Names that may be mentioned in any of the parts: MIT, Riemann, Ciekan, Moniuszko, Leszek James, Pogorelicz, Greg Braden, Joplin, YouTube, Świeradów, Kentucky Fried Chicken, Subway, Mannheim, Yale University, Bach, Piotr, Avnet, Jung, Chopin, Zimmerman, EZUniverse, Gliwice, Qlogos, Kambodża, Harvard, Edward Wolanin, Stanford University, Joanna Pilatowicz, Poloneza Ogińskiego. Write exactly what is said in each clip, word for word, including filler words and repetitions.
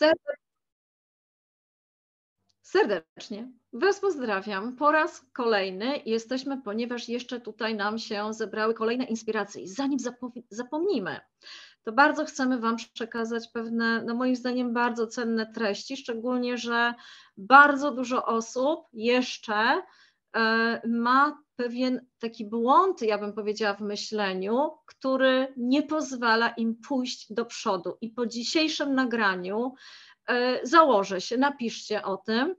Serdecznie. Serdecznie Was pozdrawiam po raz kolejny. Jesteśmy, ponieważ jeszcze tutaj nam się zebrały kolejne inspiracje. Zanim zapomnimy, to bardzo chcemy Wam przekazać pewne, no moim zdaniem, bardzo cenne treści, szczególnie że bardzo dużo osób jeszcze y, ma pewien taki błąd, ja bym powiedziała, w myśleniu, który nie pozwala im pójść do przodu. I po dzisiejszym nagraniu założę się, napiszcie o tym.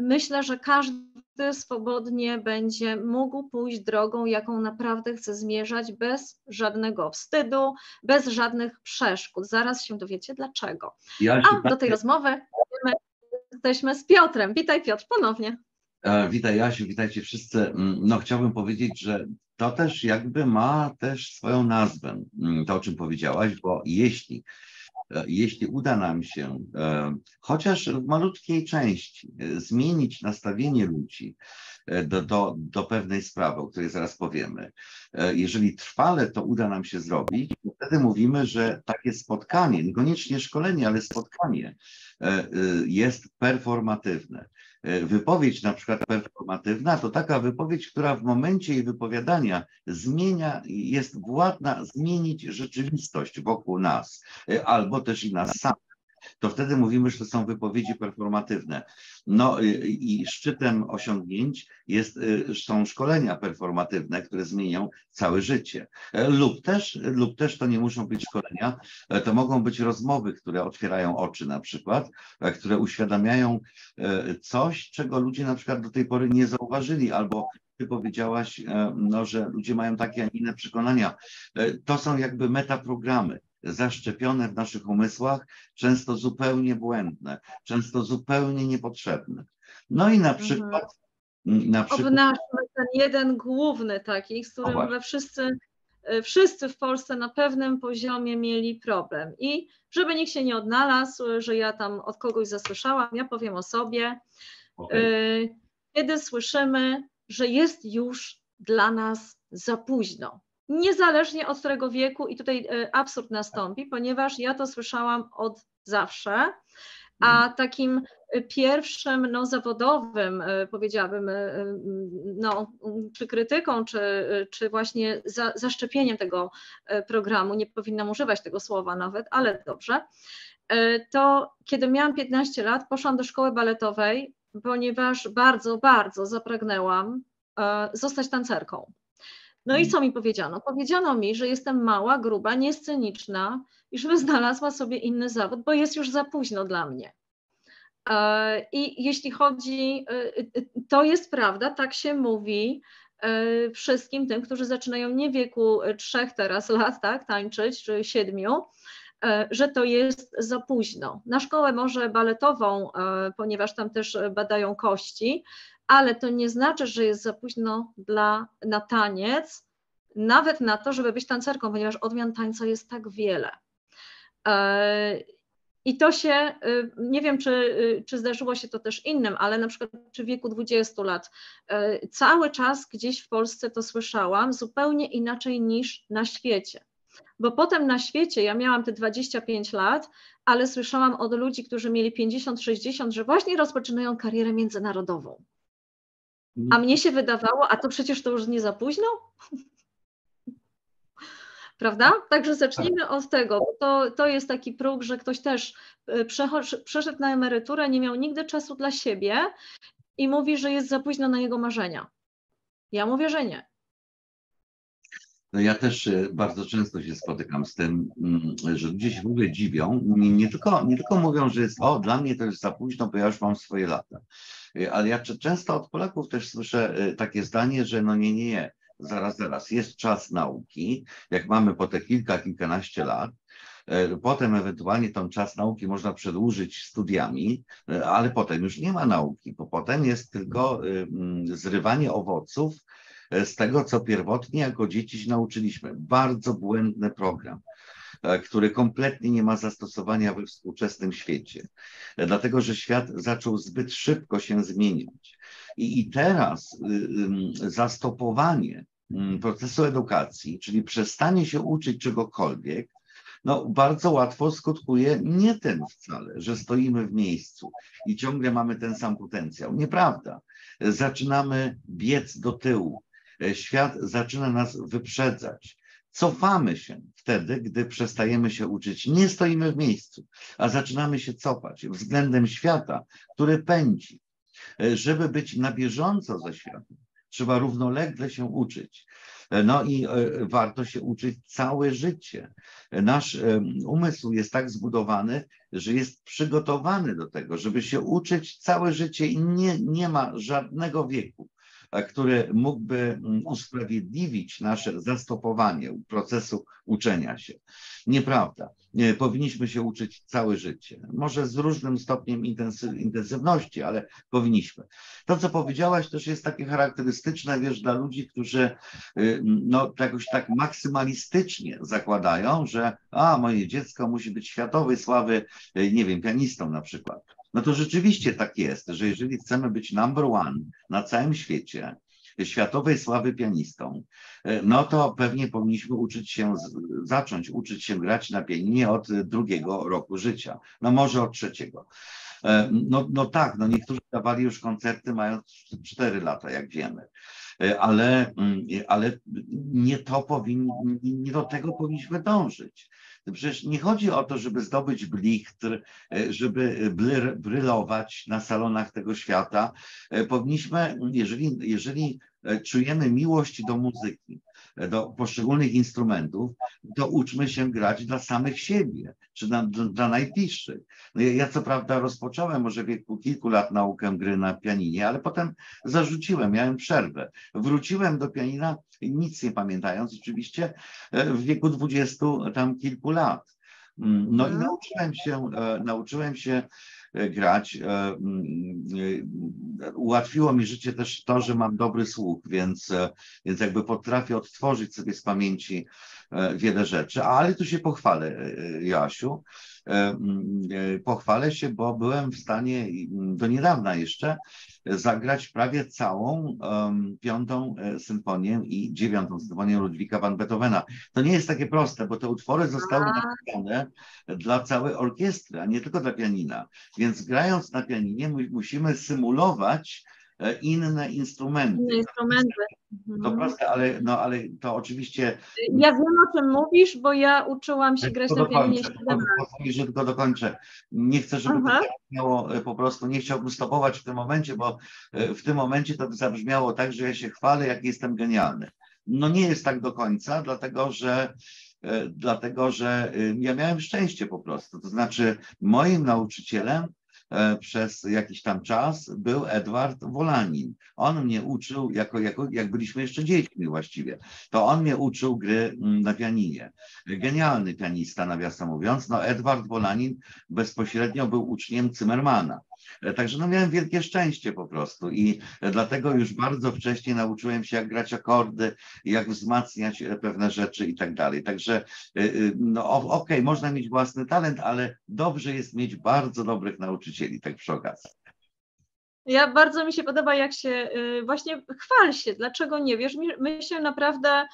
Myślę, że każdy swobodnie będzie mógł pójść drogą, jaką naprawdę chce zmierzać, bez żadnego wstydu, bez żadnych przeszkód. Zaraz się dowiecie dlaczego. Ja się A do tej rozmowy jesteśmy z Piotrem. Witaj, Piotr, ponownie. Witaj, Jasiu, witajcie wszyscy. No, chciałbym powiedzieć, że to też jakby ma też swoją nazwę, to o czym powiedziałaś, bo jeśli Jeśli uda nam się, chociaż w malutkiej części, zmienić nastawienie ludzi do, do, do pewnej sprawy, o której zaraz powiemy, jeżeli trwale to uda nam się zrobić, to wtedy mówimy, że takie spotkanie, niekoniecznie szkolenie, ale spotkanie jest performatywne. Wypowiedź na przykład performatywna to taka wypowiedź, która w momencie jej wypowiadania zmienia, jest władna zmienić rzeczywistość wokół nas, albo też i nas samych. To wtedy mówimy, że to są wypowiedzi performatywne. No i szczytem osiągnięć jest, są szkolenia performatywne, które zmienią całe życie. Lub też, lub też to nie muszą być szkolenia, to mogą być rozmowy, które otwierają oczy na przykład, które uświadamiają coś, czego ludzie na przykład do tej pory nie zauważyli, albo ty powiedziałaś, no, że ludzie mają takie, a inne przekonania. To są jakby metaprogramy zaszczepione w naszych umysłach, często zupełnie błędne, często zupełnie niepotrzebne. No i na przykład... Mhm. Na przykład... Obnażmy ten jeden główny taki, z którym we wszyscy, wszyscy w Polsce na pewnym poziomie mieli problem. I żeby nikt się nie odnalazł, że ja tam od kogoś zasłyszałam, ja powiem o sobie, okay. Kiedy słyszymy, że jest już dla nas za późno. Niezależnie od którego wieku, i tutaj absurd nastąpi, ponieważ ja to słyszałam od zawsze, a takim pierwszym, no, zawodowym, powiedziałabym, no, czy krytyką, czy, czy właśnie za, zaszczepieniem tego programu, nie powinnam używać tego słowa nawet, ale dobrze, to kiedy miałam piętnaście lat, poszłam do szkoły baletowej, ponieważ bardzo, bardzo zapragnęłam zostać tancerką. No i co mi powiedziano? Powiedziano mi, że jestem mała, gruba, niesceniczna i żebym znalazła sobie inny zawód, bo jest już za późno dla mnie. I jeśli chodzi, to jest prawda, tak się mówi wszystkim tym, którzy zaczynają nie w wieku trzech teraz lat, tak, tańczyć, czy siedmiu, że to jest za późno. Na szkołę może baletową, ponieważ tam też badają kości, ale to nie znaczy, że jest za późno dla, na taniec, nawet na to, żeby być tancerką, ponieważ odmian tańca jest tak wiele. I to się, nie wiem, czy, czy zdarzyło się to też innym, ale na przykład przy wieku dwudziestu lat cały czas gdzieś w Polsce to słyszałam zupełnie inaczej niż na świecie. Bo potem na świecie, ja miałam te dwadzieścia pięć lat, ale słyszałam od ludzi, którzy mieli pięćdziesiąt, sześćdziesiąt, że właśnie rozpoczynają karierę międzynarodową. A mnie się wydawało, a to przecież to już nie za późno? Prawda? Także zacznijmy od tego, bo to, to jest taki próg, że ktoś też przeszedł na emeryturę, nie miał nigdy czasu dla siebie i mówi, że jest za późno na jego marzenia. Ja mówię, że nie. No ja też bardzo często się spotykam z tym, że ludzie się w ogóle dziwią. Nie tylko, nie tylko mówią, że jest, o, dla mnie to jest za późno, bo ja już mam swoje lata. Ale ja często od Polaków też słyszę takie zdanie, że no nie, nie, nie, zaraz, zaraz, jest czas nauki, jak mamy po te kilka, kilkanaście lat, potem ewentualnie ten czas nauki można przedłużyć studiami, ale potem już nie ma nauki, bo potem jest tylko zrywanie owoców z tego, co pierwotnie jako dzieci się nauczyliśmy. Bardzo błędny program, który kompletnie nie ma zastosowania we współczesnym świecie, dlatego że świat zaczął zbyt szybko się zmieniać. I, i teraz y, zastopowanie procesu edukacji, czyli przestanie się uczyć czegokolwiek, no bardzo łatwo skutkuje nie ten wcale, że stoimy w miejscu i ciągle mamy ten sam potencjał. Nieprawda. Zaczynamy biec do tyłu. Świat zaczyna nas wyprzedzać. Cofamy się wtedy, gdy przestajemy się uczyć. Nie stoimy w miejscu, a zaczynamy się cofać względem świata, który pędzi. Żeby być na bieżąco ze światem, trzeba równolegle się uczyć. No i warto się uczyć całe życie. Nasz umysł jest tak zbudowany, że jest przygotowany do tego, żeby się uczyć całe życie i nie, nie ma żadnego wieku, który mógłby usprawiedliwić nasze zastopowanie procesu uczenia się. Nieprawda. Powinniśmy się uczyć całe życie. Może z różnym stopniem intensywności, ale powinniśmy. To, co powiedziałaś, też jest takie charakterystyczne, wiesz, dla ludzi, którzy no, jakoś tak maksymalistycznie zakładają, że a, moje dziecko musi być światowej sławy, nie wiem, pianistą na przykład. No to rzeczywiście tak jest, że jeżeli chcemy być number one na całym świecie, światowej sławy pianistą, no to pewnie powinniśmy uczyć się, zacząć uczyć się grać na pianinie od drugiego roku życia, no może od trzeciego. No, no tak, no niektórzy dawali już koncerty mając cztery lata, jak wiemy, ale, ale nie, to powinni, nie do tego powinniśmy dążyć. Przecież nie chodzi o to, żeby zdobyć blichtr, żeby brylować na salonach tego świata. Powinniśmy, jeżeli, jeżeli czujemy miłość do muzyki, do poszczególnych instrumentów, to uczmy się grać dla samych siebie, czy dla, dla najbliższych. No ja, ja co prawda rozpocząłem może w wieku kilku lat naukę gry na pianinie, ale potem zarzuciłem, miałem przerwę. Wróciłem do pianina, nic nie pamiętając oczywiście, w wieku dwudziestu tam kilku lat. No i nauczyłem się, nauczyłem się grać. Ułatwiło mi życie też to, że mam dobry słuch, więc, więc jakby potrafię odtworzyć sobie z pamięci wiele rzeczy. Ale tu się pochwalę, Joasiu. Pochwalę się, bo byłem w stanie do niedawna jeszcze zagrać prawie całą piątą symfonię i dziewiątą symfonię Ludwika van Beethovena. To nie jest takie proste, bo te utwory zostały napisane dla całej orkiestry, a nie tylko dla pianina. Więc grając na pianinie musimy symulować inne instrumenty. Inne instrumenty. To proste, ale, no, ale to oczywiście... Ja wiem, o czym mówisz, bo ja uczyłam się grać na pianinie siedem lat. Że tylko dokończę. Nie chcę, żeby Aha. to zabrzmiało po prostu, nie chciałbym stopować w tym momencie, bo w tym momencie to by zabrzmiało tak, że ja się chwalę, jak jestem genialny. No nie jest tak do końca, dlatego że dlatego, że ja miałem szczęście po prostu. To znaczy moim nauczycielem przez jakiś tam czas był Edward Wolanin. On mnie uczył, jako, jako, jak byliśmy jeszcze dziećmi właściwie, to on mnie uczył gry na pianinie. Genialny pianista, nawiasem mówiąc. No Edward Wolanin bezpośrednio był uczniem Zimmermana. Także no, miałem wielkie szczęście po prostu i dlatego już bardzo wcześnie nauczyłem się, jak grać akordy, jak wzmacniać pewne rzeczy i tak dalej. Także no, okej, okay, można mieć własny talent, ale dobrze jest mieć bardzo dobrych nauczycieli, tak przy okazji. Ja bardzo mi się podoba, jak się właśnie chwal się, dlaczego nie wiesz, my się naprawdę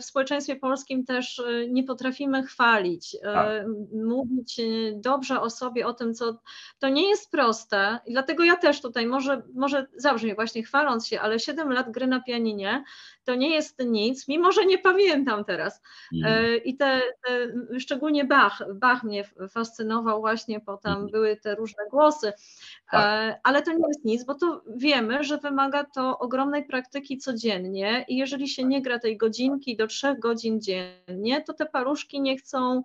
w społeczeństwie polskim też nie potrafimy chwalić, tak. mówić dobrze o sobie, o tym, co to nie jest proste i dlatego ja też tutaj może, może zabrzmię właśnie chwaląc się, ale siedem lat gry na pianinie to nie jest nic, mimo że nie pamiętam teraz mm. i te, te szczególnie Bach, Bach mnie fascynował właśnie, potem mm. były te różne głosy, tak. ale to nie jest nic, bo to wiemy, że wymaga to ogromnej praktyki codziennie i jeżeli się nie gra tej godzinki do trzech godzin dziennie, to te paluszki nie chcą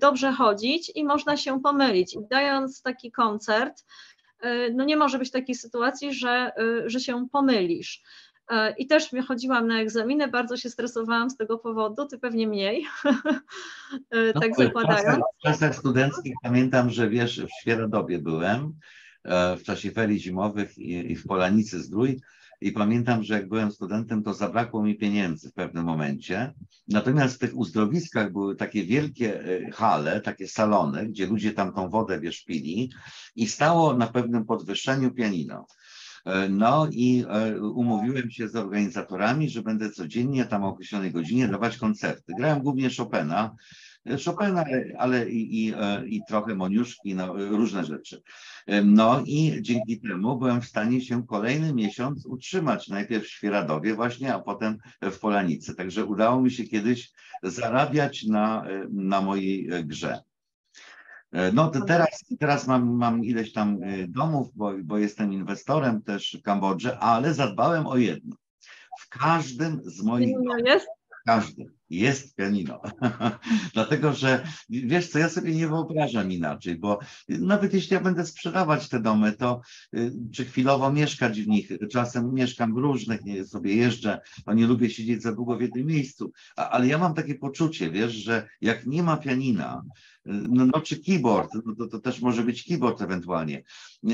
dobrze chodzić i można się pomylić. I dając taki koncert, no nie może być takiej sytuacji, że, że się pomylisz. I też chodziłam na egzaminy, bardzo się stresowałam z tego powodu, ty pewnie mniej, no, tak zakładając. W czasach studenckich pamiętam, że wiesz, w Świeradowie byłem, w czasie ferii zimowych i, i w Polanicy Zdrój i pamiętam, że jak byłem studentem, to zabrakło mi pieniędzy w pewnym momencie. Natomiast w tych uzdrowiskach były takie wielkie hale, takie salony, gdzie ludzie tam tą wodę wiesz, pili i stało na pewnym podwyższeniu pianino. No i umówiłem się z organizatorami, że będę codziennie tam o określonej godzinie dawać koncerty. Grałem głównie Chopina, Chopina, ale i, i, i trochę Moniuszki, no, różne rzeczy. No i dzięki temu byłem w stanie się kolejny miesiąc utrzymać, najpierw w Świeradowie właśnie, a potem w Polanicy. Także udało mi się kiedyś zarabiać na, na mojej grze. No to teraz, teraz mam, mam ileś tam domów, bo, bo jestem inwestorem też w Kambodży, ale zadbałem o jedno. W każdym z moich domów, w każdym jest pianino. Dlatego, że wiesz co, ja sobie nie wyobrażam inaczej, bo nawet jeśli ja będę sprzedawać te domy, to czy chwilowo mieszkać w nich, czasem mieszkam w różnych, nie, sobie jeżdżę, bo nie lubię siedzieć za długo w jednym miejscu, a, ale ja mam takie poczucie, wiesz, że jak nie ma pianina, no, no czy keyboard, no to, to też może być keyboard ewentualnie,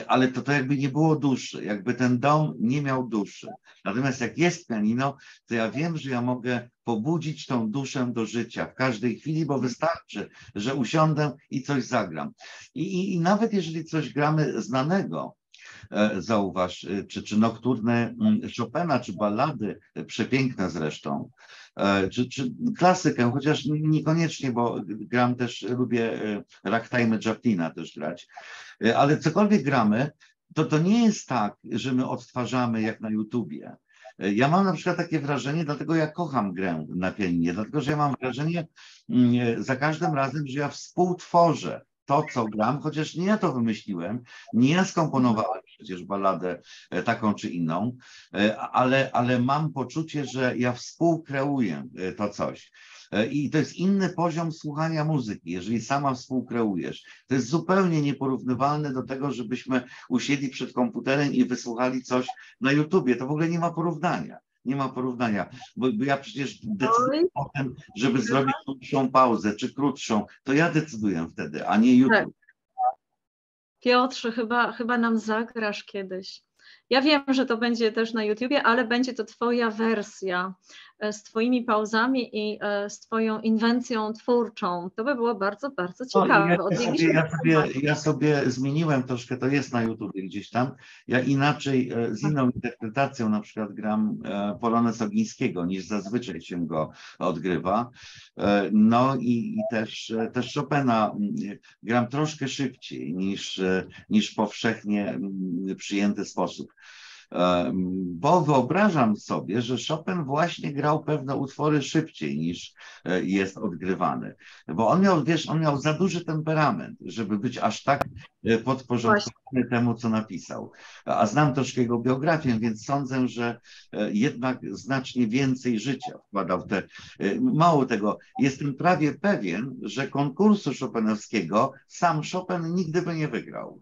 ale to, to jakby nie było duszy, jakby ten dom nie miał duszy. Natomiast jak jest pianino, to ja wiem, że ja mogę pobudzić tą duszę do życia w każdej chwili, bo wystarczy, że usiądę i coś zagram. I, i, i nawet jeżeli coś gramy znanego, e, zauważ, czy, czy nokturne Chopina, czy ballady, przepiękne zresztą, e, czy, czy klasykę, chociaż niekoniecznie, bo gram też, lubię ragtime Joplina też grać, e, ale cokolwiek gramy, to to nie jest tak, że my odtwarzamy jak na YouTubie. Ja mam na przykład takie wrażenie, dlatego ja kocham grę na pianinie, dlatego że ja mam wrażenie za każdym razem, że ja współtworzę to, co gram, chociaż nie ja to wymyśliłem, nie ja skomponowałem przecież balladę taką czy inną, ale, ale mam poczucie, że ja współkreuję to coś. I to jest inny poziom słuchania muzyki, jeżeli sama współkreujesz. To jest zupełnie nieporównywalne do tego, żebyśmy usiedli przed komputerem i wysłuchali coś na YouTubie. To w ogóle nie ma porównania. Nie ma porównania, bo ja przecież decyduję o tym, żeby zrobić dłuższą pauzę czy krótszą. To ja decyduję wtedy, a nie YouTube. Tak. Piotrze, chyba, chyba nam zagrasz kiedyś. Ja wiem, że to będzie też na YouTubie, ale będzie to twoja wersja z twoimi pauzami i z twoją inwencją twórczą. To by było bardzo, bardzo ciekawe. No, ja, sobie, ja, sobie, ja sobie zmieniłem troszkę, to jest na YouTubie gdzieś tam. Ja inaczej, z inną interpretacją na przykład gram Poloneza Ogińskiego, niż zazwyczaj się go odgrywa. No i, i też, też Chopina gram troszkę szybciej niż, niż powszechnie przyjęty sposób. Bo wyobrażam sobie, że Chopin właśnie grał pewne utwory szybciej niż jest odgrywany. Bo on miał, wiesz, on miał za duży temperament, żeby być aż tak podporządkowany temu, co napisał. A znam troszkę jego biografię, więc sądzę, że jednak znacznie więcej życia wkładał w te... Mało tego, jestem prawie pewien, że konkursu chopinowskiego sam Chopin nigdy by nie wygrał.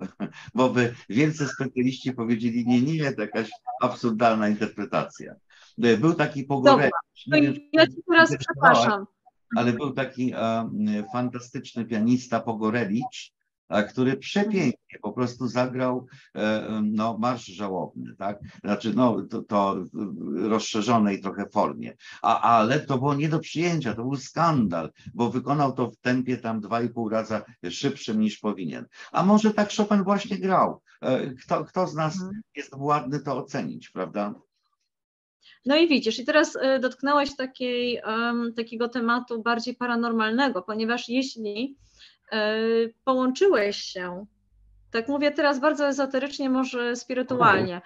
Bo by wielcy specjaliści powiedzieli, nie, nie, tak jakaś absurdalna interpretacja. Był taki Pogorelicz. Ja ci teraz przepraszam. Ale był taki um, fantastyczny pianista Pogorelicz, który przepięknie po prostu zagrał um, no, marsz żałobny, tak? Znaczy, no, to, to w rozszerzonej trochę formie. A, ale to było nie do przyjęcia, to był skandal, bo wykonał to w tempie tam dwa i pół raza szybszym niż powinien. A może tak Chopin właśnie grał? Kto, kto z nas jest władny to ocenić, prawda? No i widzisz, i teraz dotknąłeś takiej, um, takiego tematu bardziej paranormalnego, ponieważ jeśli y, połączyłeś się, tak mówię teraz bardzo ezoterycznie, może spirytualnie,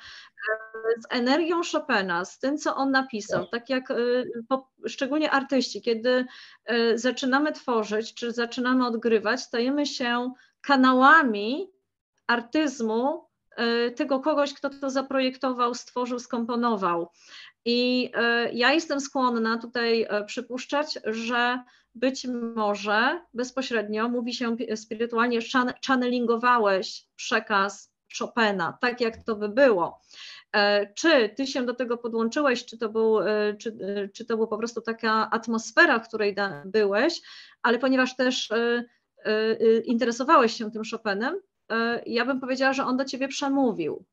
z energią Chopina, z tym, co on napisał, tak jak szczególnie artyści, kiedy zaczynamy tworzyć, czy zaczynamy odgrywać, stajemy się kanałami artyzmu tego kogoś, kto to zaprojektował, stworzył, skomponował. I ja jestem skłonna tutaj przypuszczać, że być może bezpośrednio, mówi się spirytualnie, channelingowałeś przekaz Chopina, tak jak to by było. Czy ty się do tego podłączyłeś, czy to, był, czy, czy to była po prostu taka atmosfera, w której byłeś, ale ponieważ też interesowałeś się tym Chopinem, ja bym powiedziała, że on do ciebie przemówił,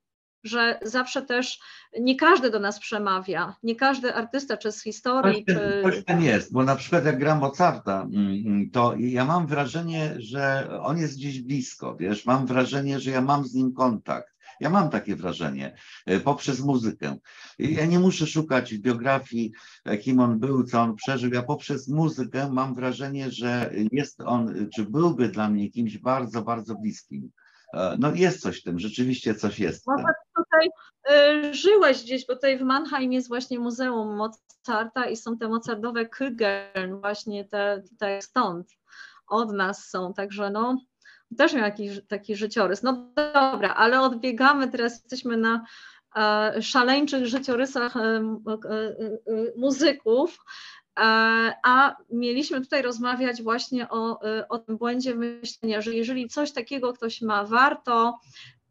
że zawsze też nie każdy do nas przemawia, nie każdy artysta, czy z historii, coś, czy... Coś ten jest, bo na przykład jak gram Mozarta, to ja mam wrażenie, że on jest gdzieś blisko, wiesz, mam wrażenie, że ja mam z nim kontakt. Ja mam takie wrażenie, poprzez muzykę. Ja nie muszę szukać biografii, kim on był, co on przeżył. Ja poprzez muzykę mam wrażenie, że jest on, czy byłby dla mnie kimś bardzo, bardzo bliskim. No jest coś w tym, rzeczywiście coś jest. No, tutaj y, żyłeś gdzieś, bo tutaj w Mannheim jest właśnie Muzeum Mozarta i są te mozartowe Kügeln, właśnie te, te stąd, od nas są, także no też miał jakiś taki życiorys. No dobra, ale odbiegamy, teraz jesteśmy na e, szaleńczych życiorysach e, e, e, muzyków. A mieliśmy tutaj rozmawiać właśnie o, o tym błędzie myślenia, że jeżeli coś takiego ktoś ma, warto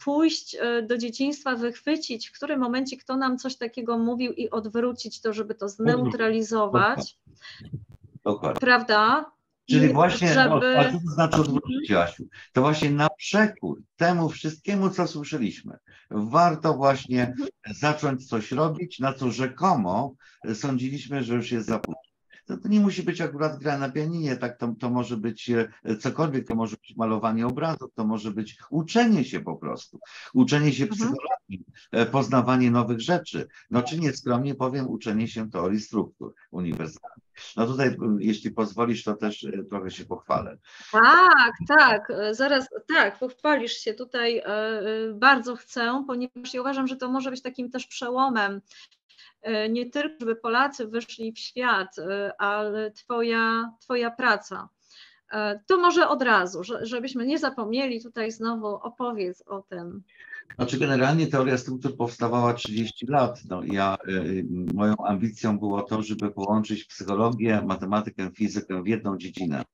pójść do dzieciństwa, wychwycić, w którym momencie kto nam coś takiego mówił i odwrócić to, żeby to zneutralizować. Dokładnie. Prawda? Czyli właśnie, żeby... a co to znaczy odwrócić, Asiu? To właśnie na przekór temu wszystkiemu, co słyszeliśmy, warto właśnie zacząć coś robić, na co rzekomo sądziliśmy, że już jest za późno. To, to nie musi być akurat gra na pianinie, tak, to, to może być cokolwiek, to może być malowanie obrazów, to może być uczenie się po prostu, uczenie się psychologii, mhm. poznawanie nowych rzeczy, no czy nieskromnie powiem, uczenie się teorii struktur uniwersalnych. No tutaj, jeśli pozwolisz, to też trochę się pochwalę. Tak, tak, zaraz, tak, pochwalisz się tutaj, bardzo chcę, ponieważ ja uważam, że to może być takim też przełomem, nie tylko, żeby Polacy wyszli w świat, ale twoja, twoja praca. To może od razu, żebyśmy nie zapomnieli, tutaj znowu opowiedz o tym. Znaczy generalnie teoria struktur powstawała trzydzieści lat. No, ja, moją ambicją było to, żeby połączyć psychologię, matematykę, fizykę w jedną dziedzinę.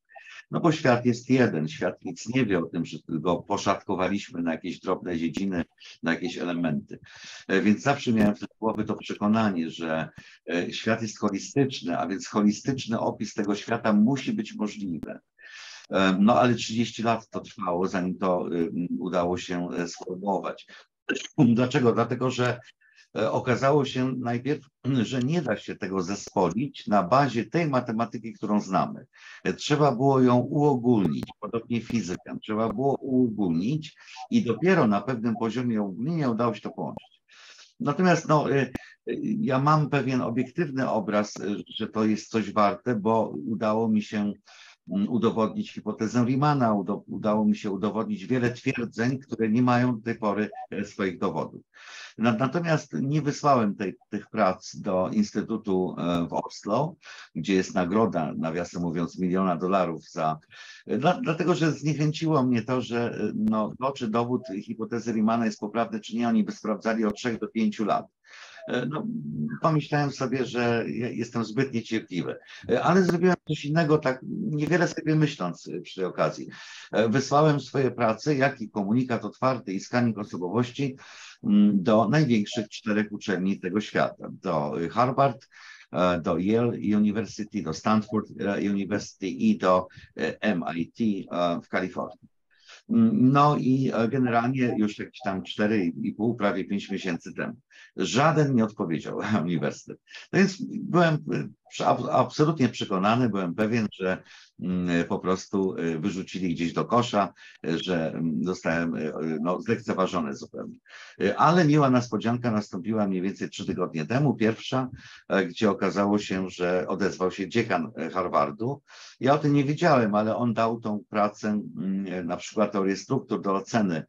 No bo świat jest jeden, świat nic nie wie o tym, że go poszatkowaliśmy na jakieś drobne dziedziny, na jakieś elementy. Więc zawsze miałem w głowie to przekonanie, że świat jest holistyczny, a więc holistyczny opis tego świata musi być możliwy. No ale trzydzieści lat to trwało, zanim to udało się sformułować. Dlaczego? Dlatego, że okazało się najpierw, że nie da się tego zespolić na bazie tej matematyki, którą znamy. Trzeba było ją uogólnić, podobnie fizykę. Trzeba było uogólnić i dopiero na pewnym poziomie uogólnienia udało się to połączyć. Natomiast no, ja mam pewien obiektywny obraz, że to jest coś warte, bo udało mi się udowodnić hipotezę Riemanna, udało mi się udowodnić wiele twierdzeń, które nie mają do tej pory swoich dowodów. Natomiast nie wysłałem tej, tych prac do Instytutu w Oslo, gdzie jest nagroda, nawiasem mówiąc, miliona dolarów za... Dla, dlatego, że zniechęciło mnie to, że no, to, czy dowód hipotezy Riemanna jest poprawny, czy nie, oni by sprawdzali od trzech do pięciu lat. No, pomyślałem sobie, że jestem zbyt niecierpliwy, ale zrobiłem coś innego, tak niewiele sobie myśląc przy tej okazji. Wysłałem swoje prace, jak i komunikat otwarty i skaning osobowości do największych czterech uczelni tego świata, do Harvard, do Yale University, do Stanford University i do M I T w Kalifornii. No i generalnie już jakieś tam cztery i pół, prawie pięć miesięcy temu. Żaden nie odpowiedział na uniwersytet. No więc byłem absolutnie przekonany, byłem pewien, że po prostu wyrzucili gdzieś do kosza, że zostałem no, zlekceważony zupełnie. Ale miła niespodzianka nastąpiła mniej więcej trzy tygodnie temu, pierwsza, gdzie okazało się, że odezwał się dziekan Harvardu. Ja o tym nie wiedziałem, ale on dał tą pracę, na przykład teorię struktur, do oceny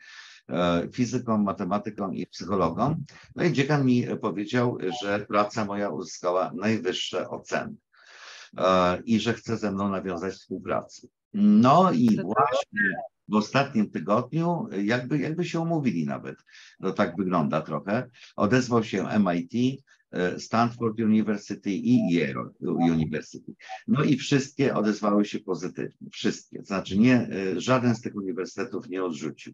fizykom, matematykom i psychologom. No i dziekan mi powiedział, że praca moja uzyskała najwyższe oceny i że chce ze mną nawiązać współpracę. No i właśnie w ostatnim tygodniu, jakby, jakby się umówili nawet, no tak wygląda trochę, odezwał się M I T, Stanford University i Yale University. No i wszystkie odezwały się pozytywnie. Wszystkie. To znaczy nie, żaden z tych uniwersytetów nie odrzucił.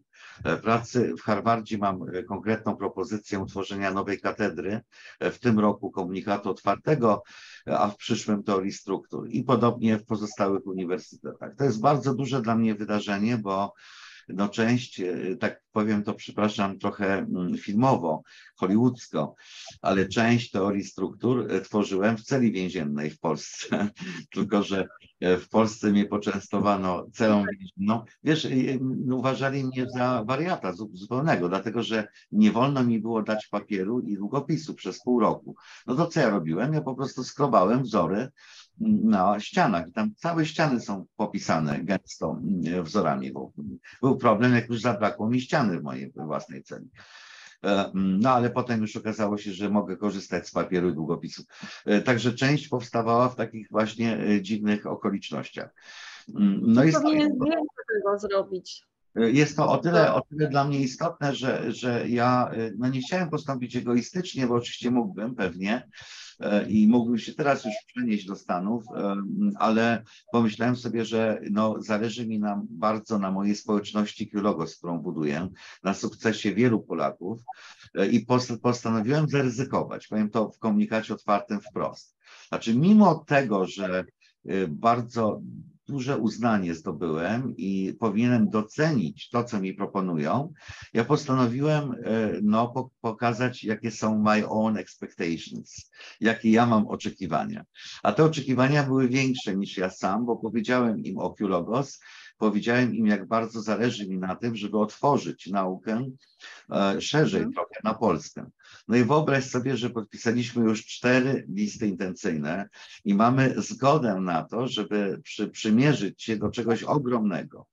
Pracy w Harvardzie mam konkretną propozycję utworzenia nowej katedry. W tym roku komunikatu otwartego, a w przyszłym teorii struktur. I podobnie w pozostałych uniwersytetach. To jest bardzo duże dla mnie wydarzenie, bo no część, tak powiem to, przepraszam, trochę filmowo, hollywoodzko, ale część teorii struktur tworzyłem w celi więziennej w Polsce, tylko że w Polsce mnie poczęstowano celą więzienną. Wiesz, uważali mnie za wariata zupełnego, dlatego że nie wolno mi było dać papieru i długopisu przez pół roku. No to co ja robiłem? Ja po prostu skrobałem wzory na ścianach. Tam całe ściany są popisane gęsto wzorami. Był problem, jak już zabrakło mi ściany w mojej własnej celi. No ale potem już okazało się, że mogę korzystać z papieru i długopisu. Także część powstawała w takich właśnie dziwnych okolicznościach. No i powinien więcej tego zrobić. Jest to o tyle, o tyle dla mnie istotne, że, że ja no nie chciałem postąpić egoistycznie, bo oczywiście mógłbym pewnie i mógłbym się teraz już przenieść do Stanów, ale pomyślałem sobie, że no, zależy mi nam bardzo na mojej społeczności Qlogos, którą buduję, na sukcesie wielu Polaków i postanowiłem zaryzykować. Powiem to w komunikacie otwartym wprost. Znaczy mimo tego, że bardzo duże uznanie zdobyłem i powinienem docenić to, co mi proponują, ja postanowiłem no, pokazać, jakie są my own expectations, jakie ja mam oczekiwania. A te oczekiwania były większe niż ja sam, bo powiedziałem im o Qlogos, powiedziałem im, jak bardzo zależy mi na tym, żeby otworzyć naukę e, szerzej trochę na Polskę. No i wyobraź sobie, że podpisaliśmy już cztery listy intencyjne i mamy zgodę na to, żeby przy, przymierzyć się do czegoś ogromnego.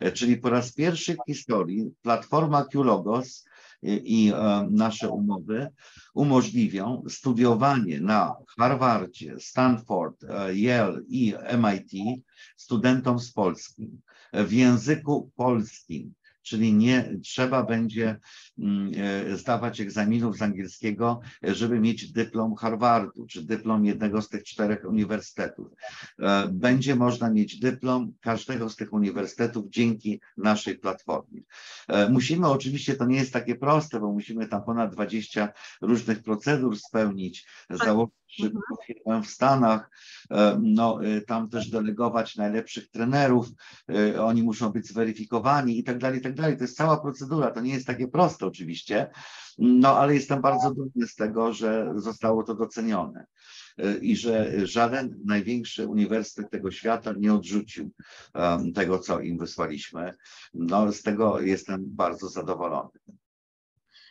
E, czyli po raz pierwszy w historii platforma Qlogos i, i e, nasze umowy umożliwią studiowanie na Harvardzie, Stanford, e, Yale i M I T studentom z Polski w języku polskim, czyli nie trzeba będzie zdawać egzaminów z angielskiego, żeby mieć dyplom Harvardu, czy dyplom jednego z tych czterech uniwersytetów. Będzie można mieć dyplom każdego z tych uniwersytetów dzięki naszej platformie. Musimy, oczywiście to nie jest takie proste, bo musimy tam ponad dwadzieścia różnych procedur spełnić, założyć szybką firmę w Stanach, no, tam też delegować najlepszych trenerów, oni muszą być zweryfikowani i tak dalej, i tak dalej. To jest cała procedura, to nie jest takie proste oczywiście, no ale jestem bardzo dumny z tego, że zostało to docenione i że żaden największy uniwersytet tego świata nie odrzucił um, tego, co im wysłaliśmy. No z tego jestem bardzo zadowolony.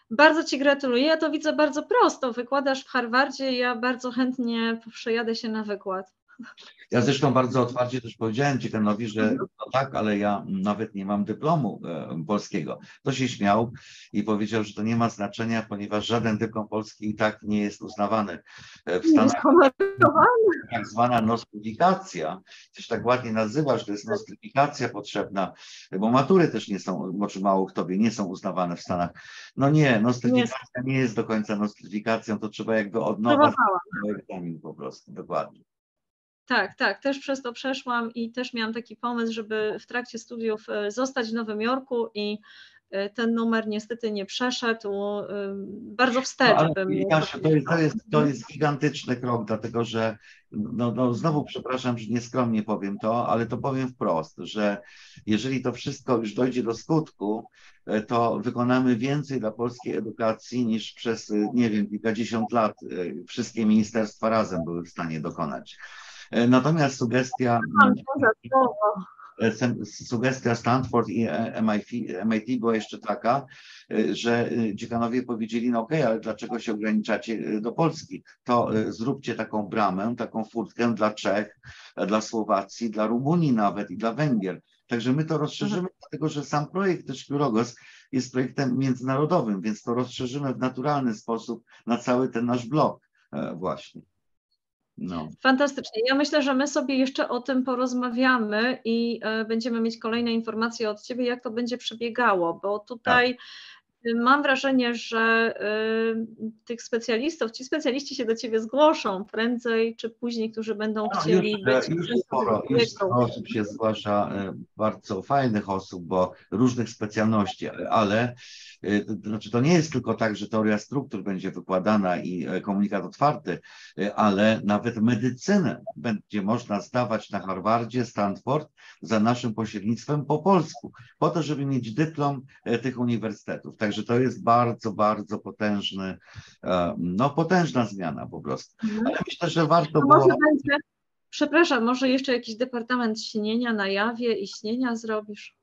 Bardzo Ci gratuluję, ja to widzę bardzo prosto, wykładasz w Harvardzie i ja bardzo chętnie przejadę się na wykład. Ja zresztą bardzo otwarcie też powiedziałem Ciekanowi, że no tak, ale ja nawet nie mam dyplomu e, polskiego. To się śmiał i powiedział, że to nie ma znaczenia, ponieważ żaden dyplom polski i tak nie jest uznawany w Stanach. Tak zwana nostryfikacja, coś tak ładnie nazywasz, to jest nostryfikacja potrzebna, bo matury też nie są, bo czy mało kto wie, nie są uznawane w Stanach. No nie, nostryfikacja nie jest do końca nostryfikacją, to trzeba jakby od nowa egzamin po prostu, dokładnie. Tak, tak, też przez to przeszłam i też miałam taki pomysł, żeby w trakcie studiów zostać w Nowym Jorku i ten numer niestety nie przeszedł, bardzo wstecz no, bym... Jasiu, to, jest, to, jest, to jest gigantyczny krok, dlatego że, no, no znowu przepraszam, że nieskromnie powiem to, ale to powiem wprost, że jeżeli to wszystko już dojdzie do skutku, to wykonamy więcej dla polskiej edukacji niż przez, nie wiem, kilkadziesiąt lat wszystkie ministerstwa razem były w stanie dokonać. Natomiast sugestia, sugestia Stanford i M I T była jeszcze taka, że dziekanowie powiedzieli, no okej, ale dlaczego się ograniczacie do Polski? To zróbcie taką bramę, taką furtkę dla Czech, dla Słowacji, dla Rumunii nawet i dla Węgier. Także my to rozszerzymy, dlatego że sam projekt też Qlogos jest projektem międzynarodowym, więc to rozszerzymy w naturalny sposób na cały ten nasz blok właśnie. No. Fantastycznie. Ja myślę, że my sobie jeszcze o tym porozmawiamy i y, będziemy mieć kolejne informacje od Ciebie, jak to będzie przebiegało, bo tutaj tak. mam wrażenie, że y, tych specjalistów, ci specjaliści się do ciebie zgłoszą prędzej czy później, którzy będą no, chcieli... Już, być, już sporo, już sporo osób się zgłasza, bardzo fajnych osób, bo różnych specjalności, ale y, to, znaczy to nie jest tylko tak, że teoria struktur będzie wykładana i komunikat otwarty, y, ale nawet medycynę będzie można zdawać na Harvardzie, Stanford, za naszym pośrednictwem po polsku, po to, żeby mieć dyplom y, tych uniwersytetów. Także to jest bardzo, bardzo potężny, no potężna zmiana po prostu. Ale myślę, że warto no może było... Będzie, przepraszam, może jeszcze jakiś departament śnienia na jawie i śnienia zrobisz?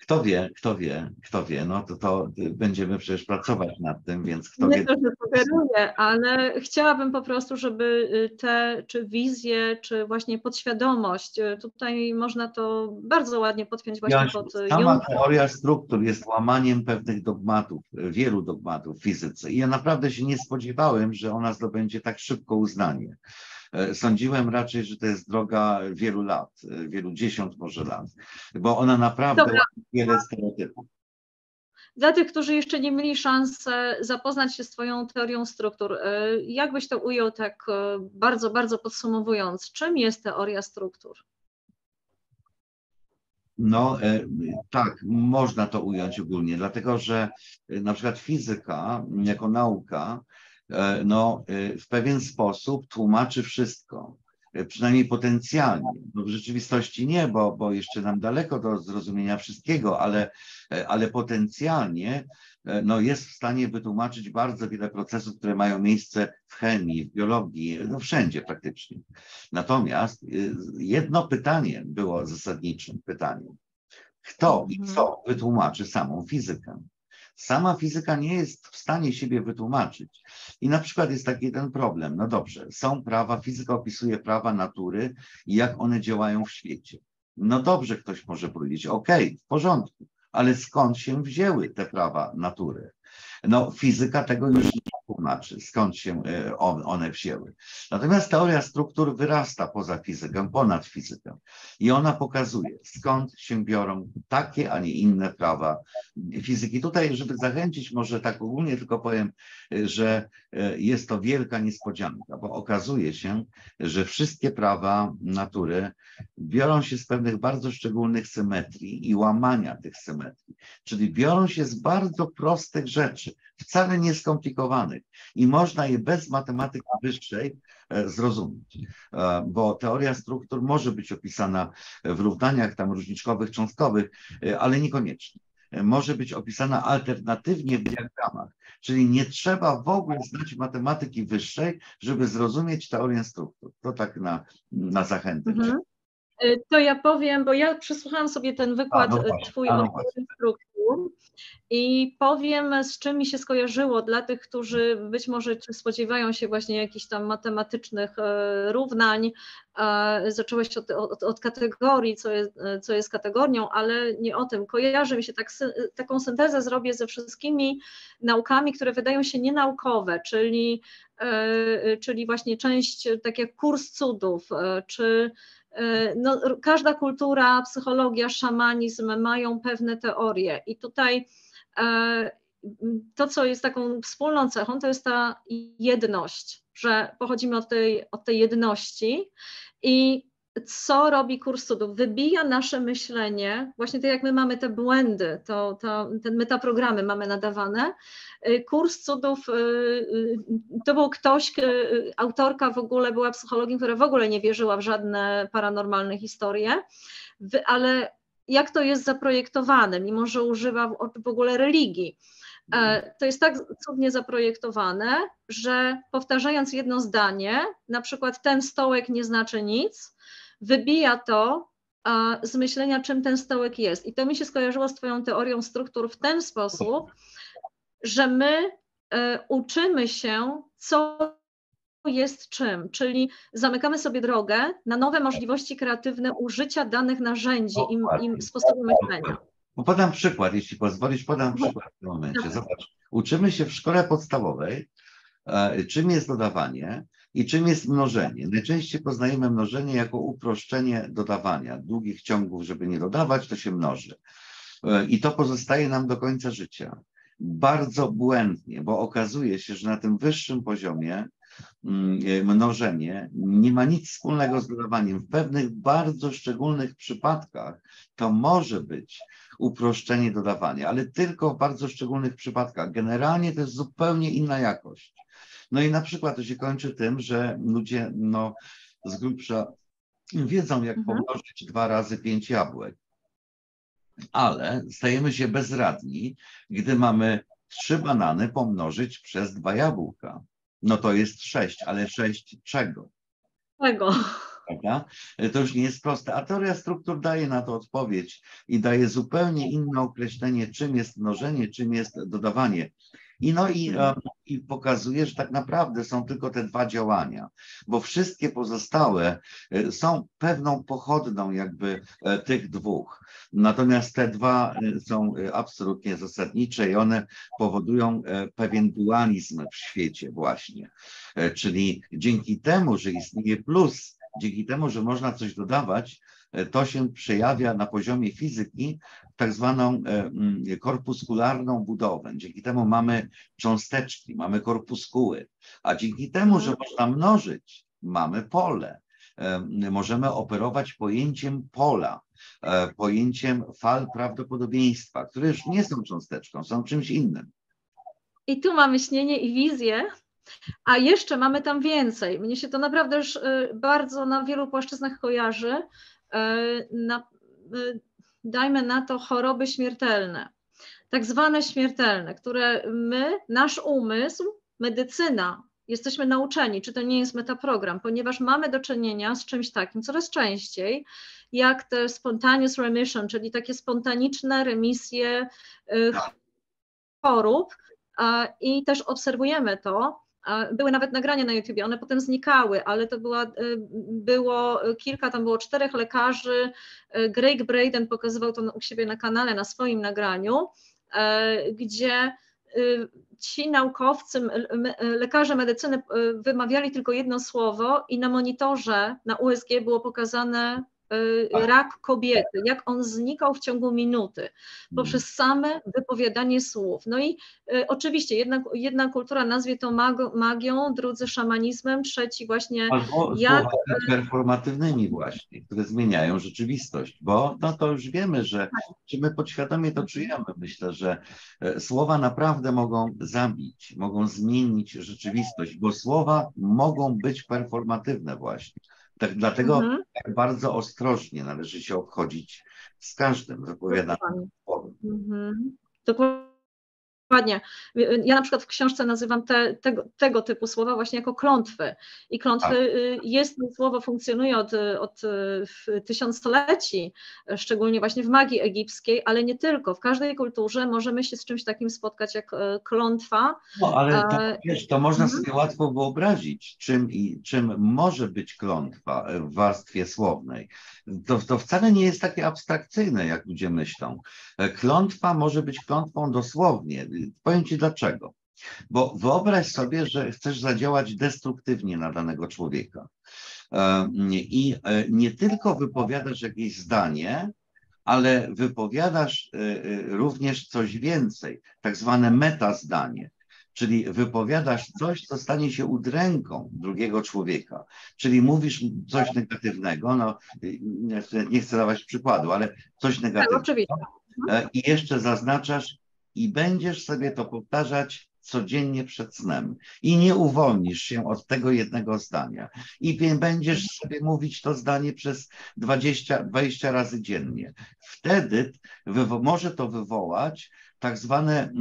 Kto wie, kto wie, kto wie, no to, to będziemy przecież pracować nad tym, więc kto nie wie... Nie to, że sugeruję, ale chciałabym po prostu, żeby te, czy wizje, czy właśnie podświadomość, tutaj można to bardzo ładnie podpiąć właśnie ja, pod Junga. Teoria struktur jest łamaniem pewnych dogmatów, wielu dogmatów w fizyce i ja naprawdę się nie spodziewałem, że ona zdobędzie tak szybko uznanie. Sądziłem raczej, że to jest droga wielu lat, wielu dziesiąt może lat, bo ona naprawdę Dobra. wiele stereotypów. Dla tych, którzy jeszcze nie mieli szansy zapoznać się z twoją teorią struktur, jak byś to ujął tak bardzo, bardzo podsumowując, czym jest teoria struktur? No tak, można to ująć ogólnie, dlatego że na przykład fizyka jako nauka no w pewien sposób tłumaczy wszystko, przynajmniej potencjalnie. No, w rzeczywistości nie, bo, bo jeszcze nam daleko do zrozumienia wszystkiego, ale, ale potencjalnie no, jest w stanie wytłumaczyć bardzo wiele procesów, które mają miejsce w chemii, w biologii, no wszędzie praktycznie. Natomiast jedno pytanie było zasadniczym pytaniem. Kto i co wytłumaczy samą fizykę? Sama fizyka nie jest w stanie siebie wytłumaczyć. I na przykład jest taki ten problem. No dobrze, są prawa, fizyka opisuje prawa natury i jak one działają w świecie. No dobrze, ktoś może powiedzieć, okej, w porządku, ale skąd się wzięły te prawa natury? No fizyka tego już nie tłumaczy, skąd się one wzięły. Natomiast teoria struktur wyrasta poza fizykę, ponad fizykę i ona pokazuje, skąd się biorą takie, a nie inne prawa fizyki. Tutaj, żeby zachęcić, może tak ogólnie tylko powiem, że jest to wielka niespodzianka, bo okazuje się, że wszystkie prawa natury biorą się z pewnych bardzo szczególnych symetrii i łamania tych symetrii, czyli biorą się z bardzo prostych rzeczy, wcale nieskomplikowanych i można je bez matematyki wyższej zrozumieć, bo teoria struktur może być opisana w równaniach tam różniczkowych, cząstkowych, ale niekoniecznie. Może być opisana alternatywnie w diagramach, czyli nie trzeba w ogóle znać matematyki wyższej, żeby zrozumieć teorię struktur. To tak na, na zachętę. Mhm. To ja powiem, bo ja przysłuchałam sobie ten wykład a, no właśnie, twój o teorii struktur i powiem, z czym mi się skojarzyło dla tych, którzy być może spodziewają się właśnie jakichś tam matematycznych e, równań. E, zacząłeś od, od, od kategorii, co jest, co jest kategorią, ale nie o tym. Kojarzy mi się, tak, taką syntezę zrobię ze wszystkimi naukami, które wydają się nienaukowe, czyli, e, czyli właśnie część, tak jak Kurs Cudów, e, czy no, każda kultura, psychologia, szamanizm mają pewne teorie i tutaj e, to, co jest taką wspólną cechą, to jest ta jedność, że pochodzimy od tej, od tej jedności i co robi Kurs Cudów? Wybija nasze myślenie, właśnie tak jak my mamy te błędy, to, to, ten metaprogramy mamy nadawane. Kurs Cudów, to był ktoś, autorka w ogóle była psychologiem, która w ogóle nie wierzyła w żadne paranormalne historie, ale jak to jest zaprojektowane, mimo że używa w ogóle religii. To jest tak cudnie zaprojektowane, że powtarzając jedno zdanie, na przykład ten stołek nie znaczy nic, wybija to a, z myślenia, czym ten stołek jest. I to mi się skojarzyło z twoją teorią struktur w ten sposób, że my y, uczymy się, co jest czym, czyli zamykamy sobie drogę na nowe możliwości kreatywne użycia danych narzędzi i, i sposobu myślenia. Podam przykład, jeśli pozwolisz, podam przykład w tym momencie. Zobacz, uczymy się w szkole podstawowej, e, czym jest dodawanie i czym jest mnożenie. Najczęściej poznajemy mnożenie jako uproszczenie dodawania. Długich ciągów, żeby nie dodawać, to się mnoży. E, I to pozostaje nam do końca życia. bardzo błędnie, bo okazuje się, że na tym wyższym poziomie mnożenie nie ma nic wspólnego z dodawaniem. W pewnych bardzo szczególnych przypadkach to może być uproszczenie dodawania, ale tylko w bardzo szczególnych przypadkach. Generalnie to jest zupełnie inna jakość. No i na przykład to się kończy tym, że ludzie no, z grubsza wiedzą, jak mhm. pomnożyć dwa razy pięć jabłek, ale stajemy się bezradni, gdy mamy trzy banany pomnożyć przez dwa jabłka. No to jest sześć, ale sześć czego? Czego? Prawda? To już nie jest proste. A teoria struktur daje na to odpowiedź i daje zupełnie inne określenie, czym jest mnożenie, czym jest dodawanie. I, no i, i pokazuje, że tak naprawdę są tylko te dwa działania, bo wszystkie pozostałe są pewną pochodną jakby tych dwóch. Natomiast te dwa są absolutnie zasadnicze i one powodują pewien dualizm w świecie właśnie. Czyli dzięki temu, że istnieje plus, dzięki temu, że można coś dodawać, to się przejawia na poziomie fizyki tak zwaną korpuskularną budowę. Dzięki temu mamy cząsteczki, mamy korpuskuły, a dzięki temu, że można mnożyć, mamy pole. Możemy operować pojęciem pola, pojęciem fal prawdopodobieństwa, które już nie są cząsteczką, są czymś innym. I tu mamy śnienie i wizję. A jeszcze mamy tam więcej. Mnie się to naprawdę już bardzo na wielu płaszczyznach kojarzy. Na, dajmy na to choroby śmiertelne, tak zwane śmiertelne, które my, nasz umysł, medycyna, jesteśmy nauczeni, czy to nie jest metaprogram, ponieważ mamy do czynienia z czymś takim coraz częściej, jak te spontaneous remission, czyli takie spontaniczne remisje chorób, i też obserwujemy to. Były nawet nagrania na YouTubie, one potem znikały, ale to była, było kilka, tam było czterech lekarzy. Greg Braden pokazywał to u siebie na kanale, na swoim nagraniu, gdzie ci naukowcy, lekarze medycyny wymawiali tylko jedno słowo i na monitorze, na U S G było pokazane rak kobiety, jak on znikał w ciągu minuty poprzez same wypowiadanie słów. No i y, oczywiście jedna, jedna kultura nazwie to mag magią, drudzy szamanizmem, trzeci właśnie... Albo jak... performatywnymi właśnie, które zmieniają rzeczywistość, bo no to już wiemy, że czy my podświadomie to czujemy. Myślę, że słowa naprawdę mogą zabić, mogą zmienić rzeczywistość, bo słowa mogą być performatywne właśnie. Tak, dlatego mhm. tak bardzo ostrożnie należy się obchodzić z każdym wypowiadanym słowem. Mhm. Dokładnie. Ja na przykład w książce nazywam te, tego, tego typu słowa właśnie jako klątwy. I klątwy tak. jest, słowo funkcjonuje od, od tysiącleci, szczególnie właśnie w magii egipskiej, ale nie tylko. W każdej kulturze możemy się z czymś takim spotkać jak klątwa. No ale to, wiesz, to można sobie hmm. łatwo wyobrazić, czym, i, czym może być klątwa w warstwie słownej. To, to wcale nie jest takie abstrakcyjne, jak ludzie myślą. Klątwa może być klątwą dosłownie. Powiem ci dlaczego. Bo wyobraź sobie, że chcesz zadziałać destruktywnie na danego człowieka. I nie tylko wypowiadasz jakieś zdanie, ale wypowiadasz również coś więcej, tak zwane metazdanie. Czyli wypowiadasz coś, co stanie się udręką drugiego człowieka. Czyli mówisz coś negatywnego, no nie chcę dawać przykładu, ale coś negatywnego. I jeszcze zaznaczasz, i będziesz sobie to powtarzać codziennie przed snem. I nie uwolnisz się od tego jednego zdania. I będziesz sobie mówić to zdanie przez dwadzieścia, dwadzieścia razy dziennie. Wtedy może to wywołać tak zwane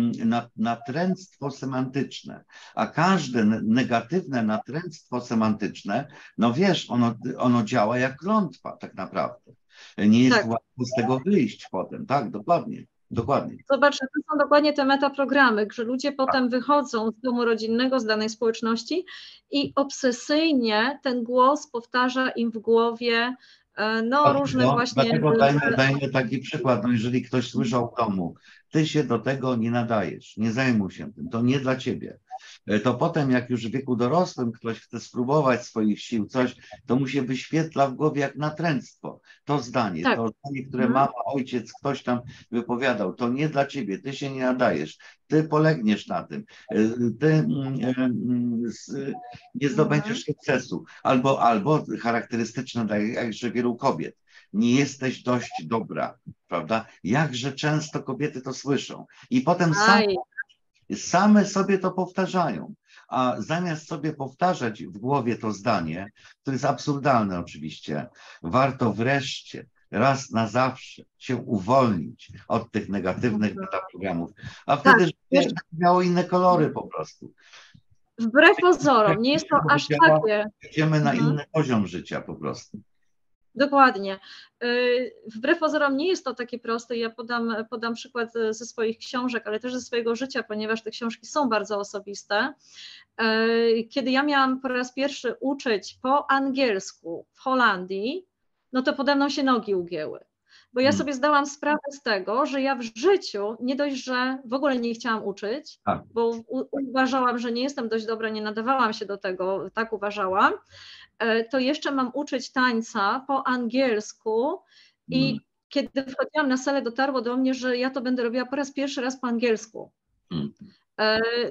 natręctwo semantyczne. A każde negatywne natręctwo semantyczne, no wiesz, ono, ono działa jak klątwa tak naprawdę. Nie jest tak łatwo z tego wyjść potem. Tak, dokładnie. Dokładnie. Zobacz, to są dokładnie te metaprogramy, że ludzie potem wychodzą z domu rodzinnego, z danej społeczności i obsesyjnie ten głos powtarza im w głowie no, tak, różne no, właśnie... Dlatego dajmy, dajmy taki przykład, no, jeżeli ktoś słyszał w domu, ty się do tego nie nadajesz, nie zajmuj się tym, to nie dla ciebie. to potem jak już w wieku dorosłym ktoś chce spróbować swoich sił, coś, to mu się wyświetla w głowie jak natręctwo. To zdanie, tak. to zdanie, które mhm. mama, ojciec, ktoś tam wypowiadał, to nie dla ciebie, ty się nie nadajesz, ty polegniesz na tym, ty nie zdobędziesz sukcesu. Albo, albo charakterystyczne dla jakże wielu kobiet, nie jesteś dość dobra, prawda? Jakże często kobiety to słyszą. I potem same, same sobie to powtarzają. A zamiast sobie powtarzać w głowie to zdanie, to jest absurdalne oczywiście, warto wreszcie raz na zawsze się uwolnić od tych negatywnych metaprogramów, a wtedy tak, żeby miało inne kolory po prostu. Wbrew pozorom, nie jest to aż takie. Idziemy na mhm. inny poziom życia po prostu. Dokładnie. Wbrew pozorom nie jest to takie proste. Ja podam, podam przykład ze swoich książek, ale też ze swojego życia, ponieważ te książki są bardzo osobiste. Kiedy ja miałam po raz pierwszy uczyć po angielsku w Holandii, no to pode mną się nogi ugięły. Bo ja sobie zdałam sprawę z tego, że ja w życiu nie dość, że w ogóle nie chciałam uczyć, tak. bo u- uważałam, że nie jestem dość dobra, nie nadawałam się do tego, tak uważałam, e, to jeszcze mam uczyć tańca po angielsku i mm. kiedy wchodziłam na salę, dotarło do mnie, że ja to będę robiła po raz pierwszy raz po angielsku. Mm.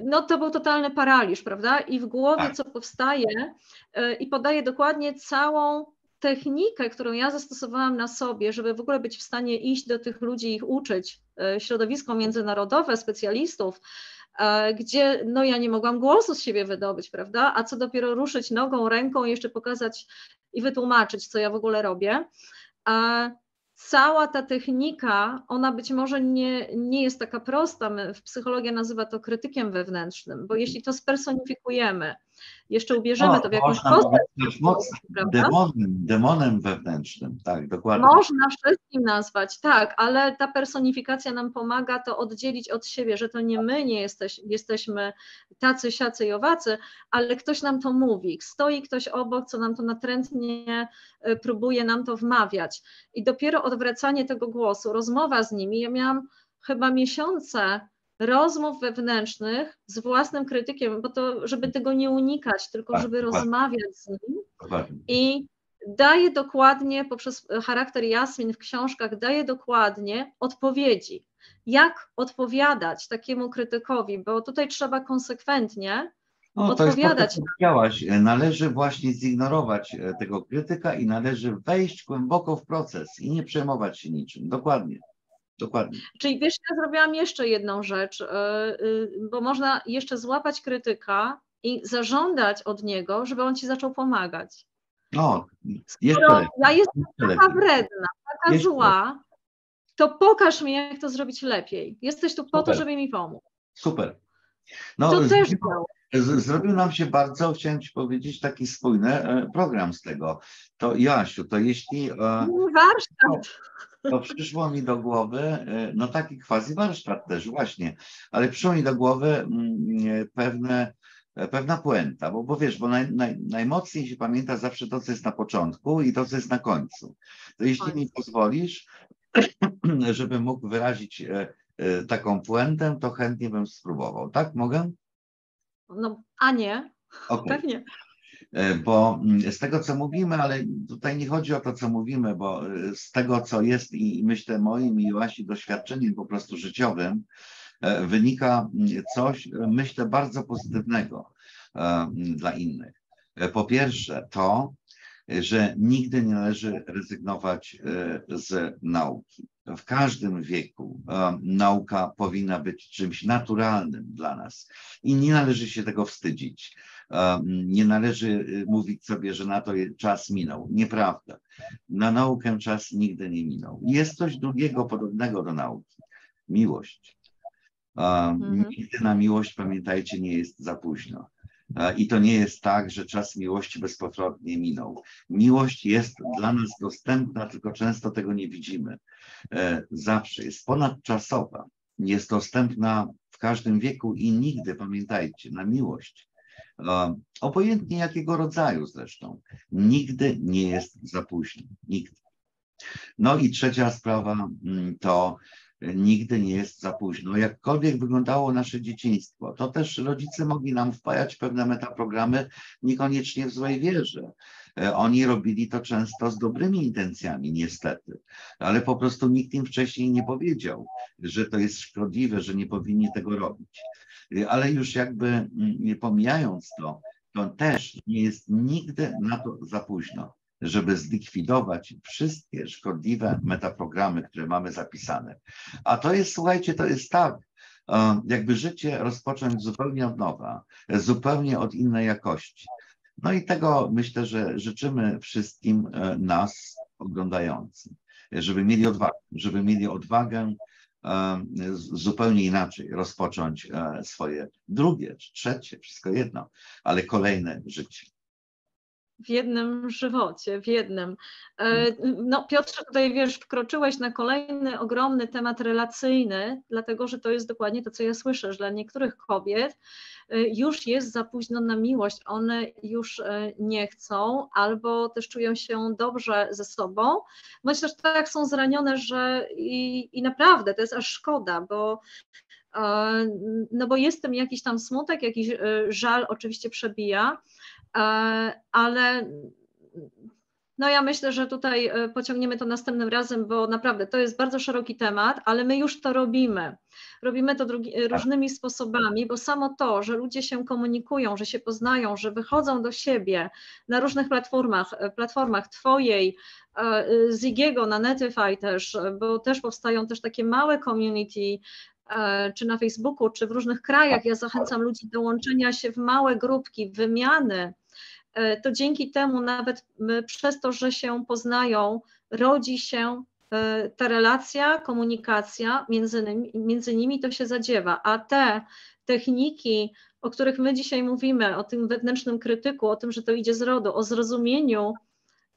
No to był totalny paraliż, prawda? I w głowie tak. co powstaje e, i podaje dokładnie całą technikę, którą ja zastosowałam na sobie, żeby w ogóle być w stanie iść do tych ludzi i ich uczyć, środowisko międzynarodowe, specjalistów, gdzie no ja nie mogłam głosu z siebie wydobyć, prawda, a co dopiero ruszyć nogą, ręką i jeszcze pokazać i wytłumaczyć, co ja w ogóle robię. A cała ta technika, ona być może nie, nie jest taka prosta, my, psychologia nazywa to krytykiem wewnętrznym, bo jeśli to spersonifikujemy, jeszcze ubierzemy no, to w jakąś postać, demonem, demonem wewnętrznym, tak, dokładnie. Można wszystkim nazwać, tak, ale ta personifikacja nam pomaga to oddzielić od siebie, że to nie my nie jesteś, jesteśmy tacy, siacy i owacy, ale ktoś nam to mówi, stoi ktoś obok, co nam to natrętnie próbuje nam to wmawiać i dopiero odwracanie tego głosu, rozmowa z nimi, ja miałam chyba miesiące rozmów wewnętrznych z własnym krytykiem, bo to, żeby tego nie unikać, tylko tak, żeby tak. rozmawiać z nim tak. i daje dokładnie, poprzez charakter Jasmin w książkach, daje dokładnie odpowiedzi, jak odpowiadać takiemu krytykowi, bo tutaj trzeba konsekwentnie no, odpowiadać. To jest powiedziałaś, należy właśnie zignorować tego krytyka i należy wejść głęboko w proces i nie przejmować się niczym, dokładnie. Dokładnie. Czyli wiesz, ja zrobiłam jeszcze jedną rzecz, bo można jeszcze złapać krytyka i zażądać od niego, żeby on ci zaczął pomagać. No, jeszcze ja jestem jeszcze taka wredna, taka jeszcze zła, to pokaż mi, jak to zrobić lepiej. Jesteś tu po Super. To, żeby mi pomóc. Super. No, to też było. Zrobił nam się bardzo, chciałem ci powiedzieć, taki spójny program z tego. To Jasiu, to jeśli... Warsztat. To, to przyszło mi do głowy, no taki quasi warsztat też właśnie, ale przyszło mi do głowy pewne, pewna puenta, bo, bo wiesz, bo naj, naj, najmocniej się pamięta zawsze to, co jest na początku i to, co jest na końcu. To jeśli mi pozwolisz, żebym mógł wyrazić taką puentę, to chętnie bym spróbował. Tak? Mogę? No, a nie, okay. pewnie. Bo z tego, co mówimy, ale tutaj nie chodzi o to, co mówimy, bo z tego, co jest i myślę moim i Łasi doświadczeniem po prostu życiowym, wynika coś, myślę, bardzo pozytywnego dla innych. Po pierwsze to, że nigdy nie należy rezygnować z nauki. W każdym wieku um, nauka powinna być czymś naturalnym dla nas i nie należy się tego wstydzić. Um, nie należy mówić sobie, że na to czas minął. Nieprawda. Na naukę czas nigdy nie minął. Jest coś drugiego podobnego do nauki. Miłość. Um, mhm. Nigdy na miłość, pamiętajcie, nie jest za późno. I to nie jest tak, że czas miłości bezpowrotnie minął. Miłość jest dla nas dostępna, tylko często tego nie widzimy. Zawsze jest ponadczasowa, jest dostępna w każdym wieku i nigdy, pamiętajcie, na miłość, obojętnie jakiego rodzaju zresztą, nigdy nie jest za późno. Nigdy. No i trzecia sprawa to nigdy nie jest za późno, jakkolwiek wyglądało nasze dzieciństwo. To też rodzice mogli nam wpajać pewne metaprogramy, niekoniecznie w złej wierze. Oni robili to często z dobrymi intencjami, niestety, ale po prostu nikt im wcześniej nie powiedział, że to jest szkodliwe, że nie powinni tego robić. Ale już jakby pomijając to, to też nie jest nigdy na to za późno, żeby zlikwidować wszystkie szkodliwe metaprogramy, które mamy zapisane. A to jest, słuchajcie, to jest tak, jakby życie rozpocząć zupełnie od nowa, zupełnie od innej jakości. No i tego myślę, że życzymy wszystkim nas oglądającym, żeby mieli odwagę, żeby mieli odwagę zupełnie inaczej rozpocząć swoje drugie, trzecie, wszystko jedno, ale kolejne życie. W jednym żywocie, w jednym. No, Piotrze, tutaj wiesz, wkroczyłeś na kolejny ogromny temat relacyjny, dlatego że to jest dokładnie to, co ja słyszę, że dla niektórych kobiet już jest za późno na miłość, one już nie chcą albo też czują się dobrze ze sobą, bądź też tak są zranione, że i, i naprawdę to jest aż szkoda, bo no bo jest tam jakiś tam smutek, jakiś żal oczywiście przebija, ale no ja myślę, że tutaj pociągniemy to następnym razem, bo naprawdę to jest bardzo szeroki temat, ale my już to robimy. Robimy to drugi, różnymi sposobami, bo samo to, że ludzie się komunikują, że się poznają, że wychodzą do siebie na różnych platformach, platformach twojej, Zigiego, na Netify też, bo też powstają też takie małe community, czy na Facebooku, czy w różnych krajach. Ja zachęcam ludzi do łączenia się w małe grupki, wymiany. To dzięki temu nawet przez to, że się poznają, rodzi się ta relacja, komunikacja między nimi, między nimi to się zadziewa, a te techniki, o których my dzisiaj mówimy, o tym wewnętrznym krytyku, o tym, że to idzie z rodu, o zrozumieniu,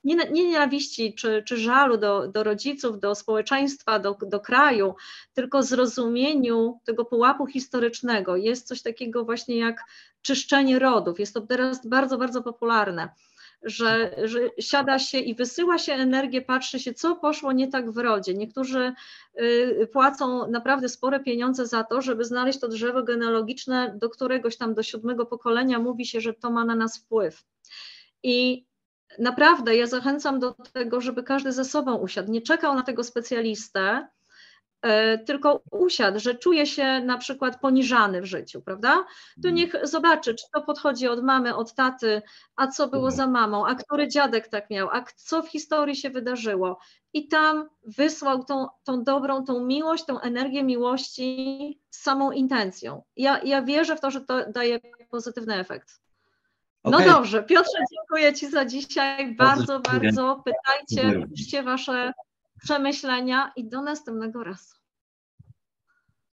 nie nienawiści czy, czy żalu do, do rodziców, do społeczeństwa, do, do kraju, tylko zrozumieniu tego pułapu historycznego. Jest coś takiego właśnie jak czyszczenie rodów. Jest to teraz bardzo, bardzo popularne, że, że siada się i wysyła się energię, patrzy się, co poszło nie tak w rodzie. Niektórzy y, płacą naprawdę spore pieniądze za to, żeby znaleźć to drzewo genealogiczne, do któregoś tam, do siódmego pokolenia mówi się, że to ma na nas wpływ. I naprawdę ja zachęcam do tego, żeby każdy ze sobą usiadł, nie czekał na tego specjalistę, yy, tylko usiadł, że czuje się na przykład poniżany w życiu, prawda? To niech zobaczy, czy to podchodzi od mamy, od taty, a co było za mamą, a który dziadek tak miał, a co w historii się wydarzyło. I tam wysłał tą, tą dobrą, tą miłość, tą energię miłości z samą intencją. Ja, ja wierzę w to, że to daje pozytywny efekt. Okay. No dobrze, Piotrze, dziękuję Ci za dzisiaj, bardzo, bardzo, bardzo. Pytajcie, piszcie Wasze przemyślenia i do następnego razu.